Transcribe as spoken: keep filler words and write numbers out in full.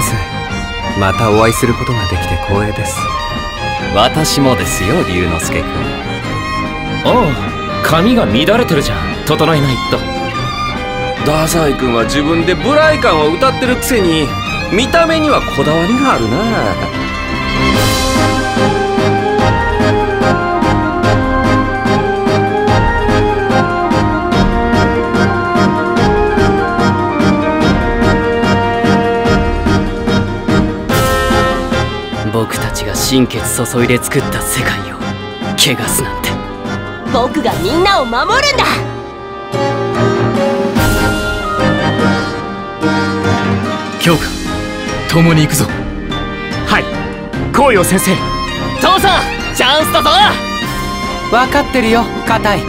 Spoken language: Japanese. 先生、またお会いすることができて光栄です。私もですよ、龍之介君。おう、髪が乱れてるじゃん。整えないと。太宰君は自分で無頼感を歌ってるくせに見た目にはこだわりがあるな。僕たちが心血注いで作った世界を汚すなんて。僕がみんなを守るんだ。教官、共に行くぞ。はい、来いよ先生。父さん、チャンスだぞ。分かってるよ、カタイ。